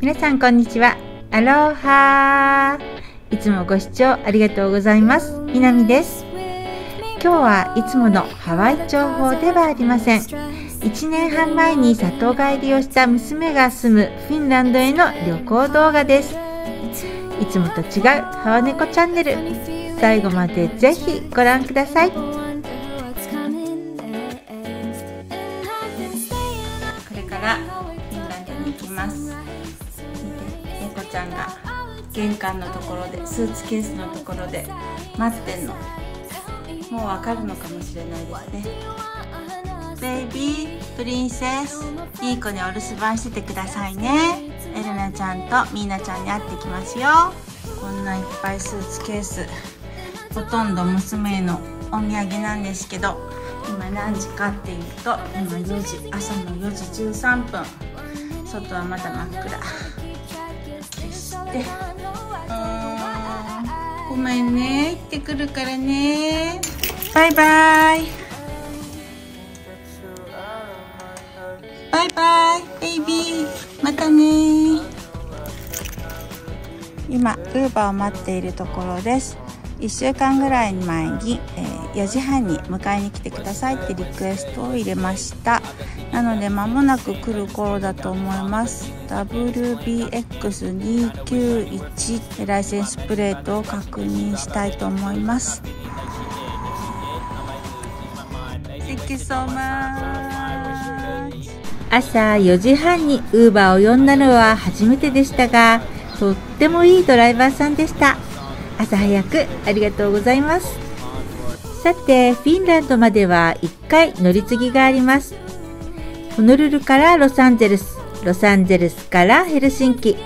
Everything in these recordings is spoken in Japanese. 皆さんこんにちは。アロハー。いつもご視聴ありがとうございます。みなみです。今日はいつものハワイ情報ではありません。1年半前に里帰りをした娘が住むフィンランドへの旅行動画です。いつもと違うハワネコチャンネル、最後までぜひご覧ください。玄関のところで、スーツケースのところで待ってんの。もうわかるのかもしれないですね。ベイビープリンセス、いい子にお留守番しててくださいね。エレナちゃんとミーナちゃんに会ってきますよ。こんないっぱいスーツケース、ほとんど娘へのお土産なんですけど、今何時かっていうと、今4時、朝の4時13分。外はまだ真っ暗。決してごめんね、行ってくるからね。バイバイ。バイバイ、ベイビー。またね。今、Uberを待っているところです。1週間ぐらい前に、4時半に迎えに来てくださいってリクエストを入れました。なので、間もなく来る頃だと思います。WBX291 ライセンスプレートを確認したいと思います。朝4時半に Uber を呼んだのは初めてでしたが、とってもいいドライバーさんでした。朝早くありがとうございます。さて、フィンランドまでは1回乗り継ぎがあります。ホノルルからロサンゼルス、ロサンゼルスからヘルシンキ、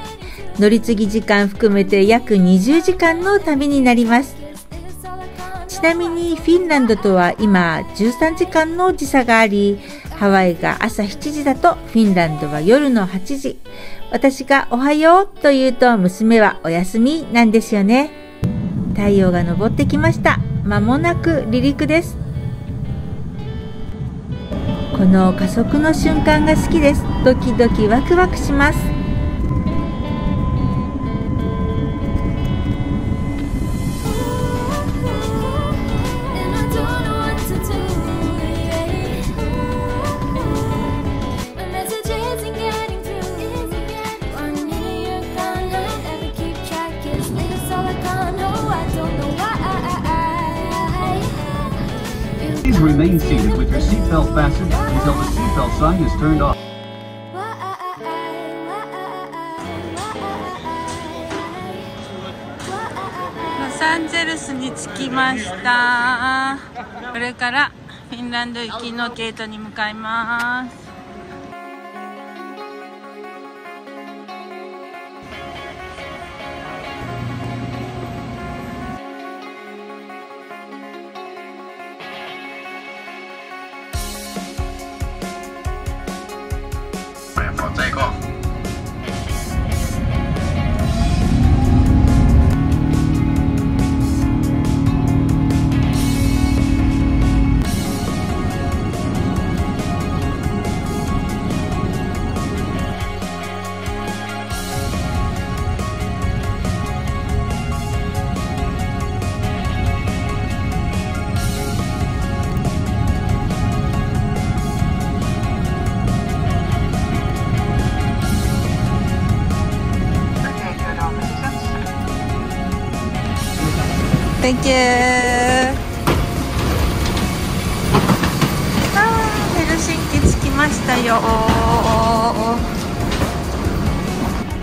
乗り継ぎ時間含めて約20時間の旅になります。ちなみにフィンランドとは今13時間の時差があり、ハワイが朝7時だとフィンランドは夜の8時。私がおはようと言うと娘はおやすみなんですよね。太陽が昇ってきました。まもなく離陸です。この加速の瞬間が好きです。ドキドキワクワクします。Remain seated with your seatbelt fastened until the seatbelt sign is turned off.ロサンゼルスに着きました。これからフィンランド行きのゲートに向かいます。Thank you。 ヘルシンキ着きましたよ。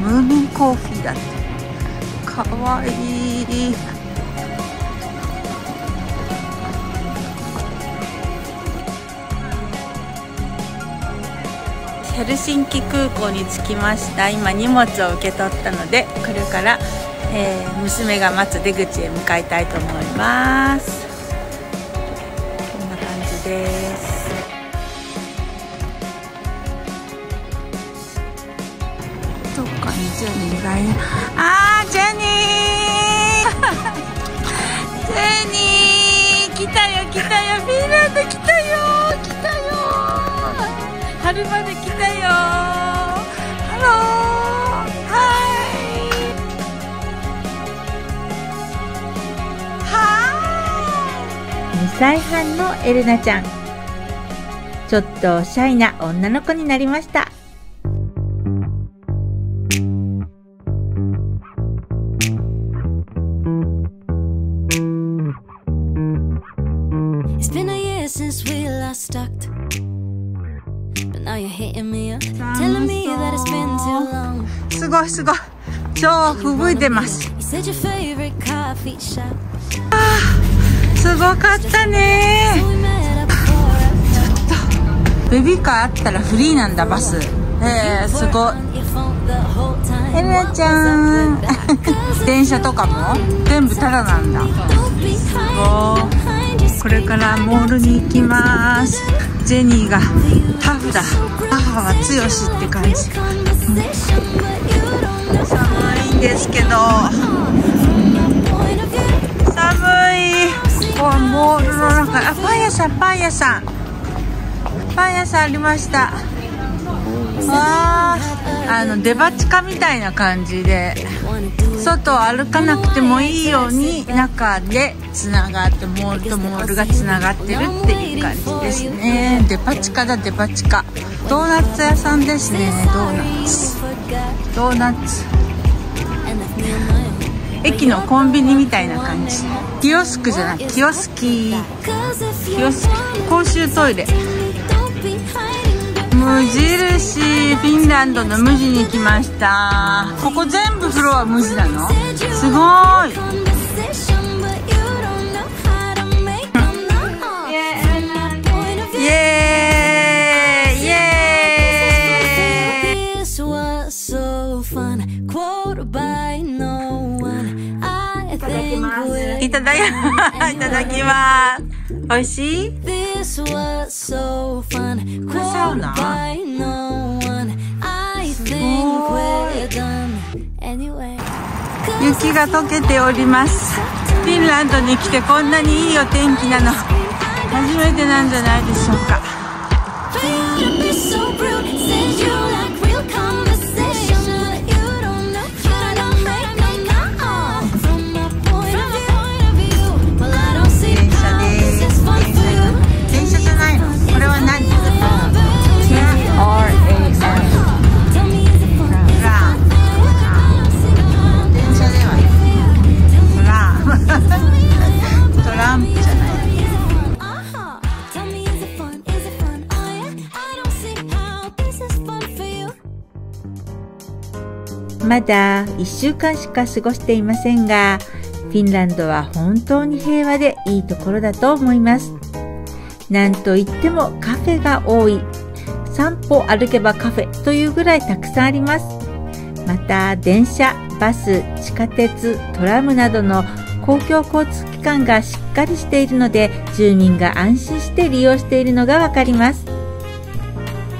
ムーミンコーヒーだって、かわいい。ヘルシンキ空港に着きました。今荷物を受け取ったので、これから娘が待つ出口へ向かいたいと思います。こんな感じです。どっかにジェニーがいる。あー、ジェニージェニー来たよ来たよ、フィンランド来たよ来たよ、春まで来たよ。ハロー。再販のエルナちゃん、ちょっとシャイな女の子になりました。すごいすごい、超ふぶいてます。あー、すごかったね。ちょっとベビーカーあったらフリーなんだ、バス。すごい。エルナちゃん電車とかも全部タダなんだ。すごい。これからモールに行きます。ジェニーがタフだ、母は強しって感じ。寒いんですけど、寒い。ここはモールの中。あ、パン屋さん、パン屋さん、パン屋さんありました。わー、デパ地下みたいな感じで、外を歩かなくてもいいように中でつながって、モールとモールがつながってるっていう感じですね。デパ地下だ、デパ地下。ドーナツ屋さんですね。ドーナツ、ドーナツ。駅のコンビニみたいな感じ。キオスクじゃない、キオスキー、キオスキー、公衆トイレ。無印、フィンランドの無地に来ました。ここ全部フロア無地なの、すごい。イエーイ、イエーイ。いただきます、いただきます、いただきます。美味しい？サウナ？すごい。雪が溶けております。フィンランドに来てこんなにいいお天気なの、初めてなんじゃないでしょうか。まだ1週間しか過ごしていませんが、フィンランドは本当に平和でいいところだと思います。なんといってもカフェが多い。3歩歩けばカフェというぐらいたくさんあります。また電車、バス、地下鉄、トラムなどの公共交通機関がしっかりしているので、住民が安心して利用しているのがわかります。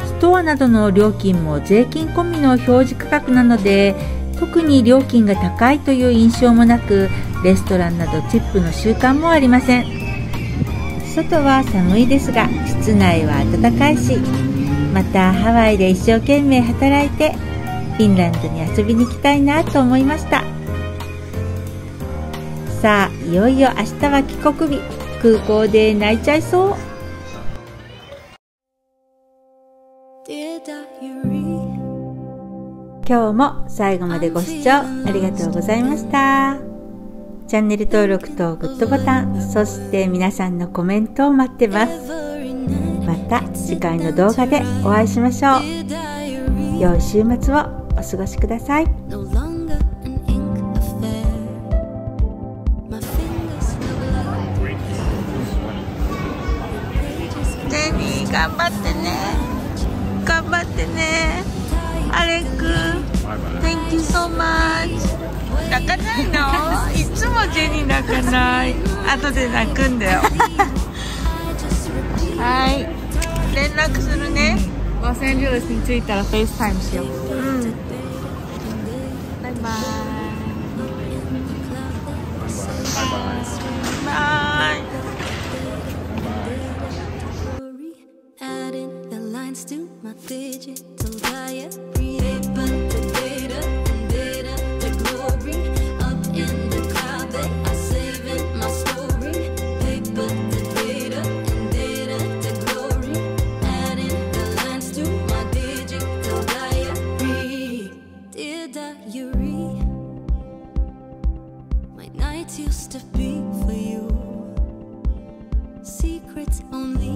ストアなどの料金も税金込みの表示価格なので、特に料金が高いという印象もなく、レストランなどチップの習慣もありません。外は寒いですが、室内は暖かいし、またハワイで一生懸命働いてフィンランドに遊びに行きたいなと思いました。さあ、いよいよ明日は帰国日。空港で泣いちゃいそう。今日も最後までご視聴ありがとうございました。チャンネル登録とグッドボタン、そして皆さんのコメントを待ってます。また次回の動画でお会いしましょう。良い週末をお過ごしください。ジェニー、頑張ってね。頑張ってね。アレク、Thank you so much。泣かないの？いつもジェニー泣かない。後で泣くんだよ。はい。連絡するね。ロサンゼルスに着いたらフェイスタイムしよう。うん。バイバイ。バイバイ。My nights used to be for you, secrets only